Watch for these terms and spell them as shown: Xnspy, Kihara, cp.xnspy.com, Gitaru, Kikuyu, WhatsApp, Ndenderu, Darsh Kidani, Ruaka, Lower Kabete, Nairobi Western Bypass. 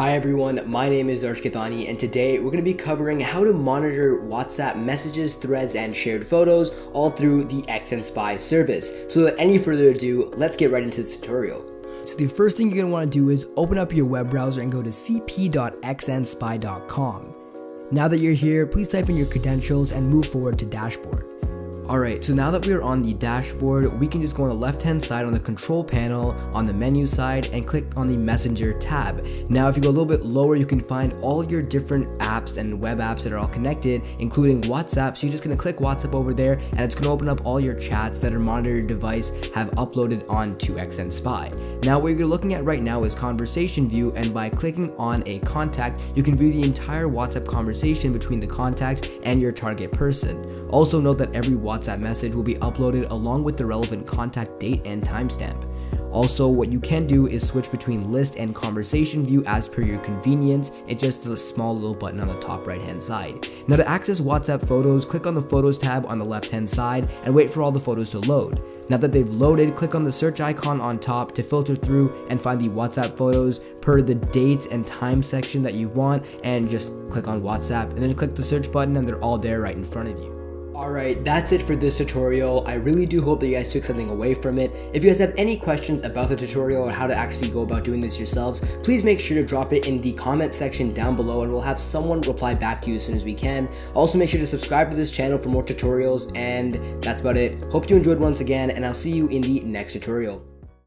Hi everyone, my name is Darsh Kidani, and today we're going to be covering how to monitor WhatsApp messages, threads, and shared photos all through the Xnspy service. So without any further ado, let's get right into this tutorial. So the first thing you're going to want to do is open up your web browser and go to cp.xnspy.com. Now that you're here, please type in your credentials and move forward to dashboard. Alright, so now that we're on the dashboard, we can just go on the left hand side on the control panel, on the menu side, and click on the Messenger tab. Now if you go a little bit lower, you can find all your different apps and web apps that are all connected, including WhatsApp. So you're just going to click WhatsApp over there, and it's going to open up all your chats that are monitored your device have uploaded onto Xnspy. Now what you're looking at right now is conversation view, and by clicking on a contact, you can view the entire WhatsApp conversation between the contact and your target person. Also note that every WhatsApp message will be uploaded along with the relevant contact date and timestamp. Also, what you can do is switch between list and conversation view as per your convenience. It's just a small little button on the top right hand side. Now to access WhatsApp photos, click on the photos tab on the left hand side and wait for all the photos to load. Now that they've loaded, click on the search icon on top to filter through and find the WhatsApp photos per the date and time section that you want, and just click on WhatsApp and then click the search button, and they're all there right in front of you. Alright, that's it for this tutorial. I really do hope that you guys took something away from it. If you guys have any questions about the tutorial or how to actually go about doing this yourselves, please make sure to drop it in the comment section down below, and we'll have someone reply back to you as soon as we can. Also, make sure to subscribe to this channel for more tutorials, and that's about it. Hope you enjoyed once again, and I'll see you in the next tutorial.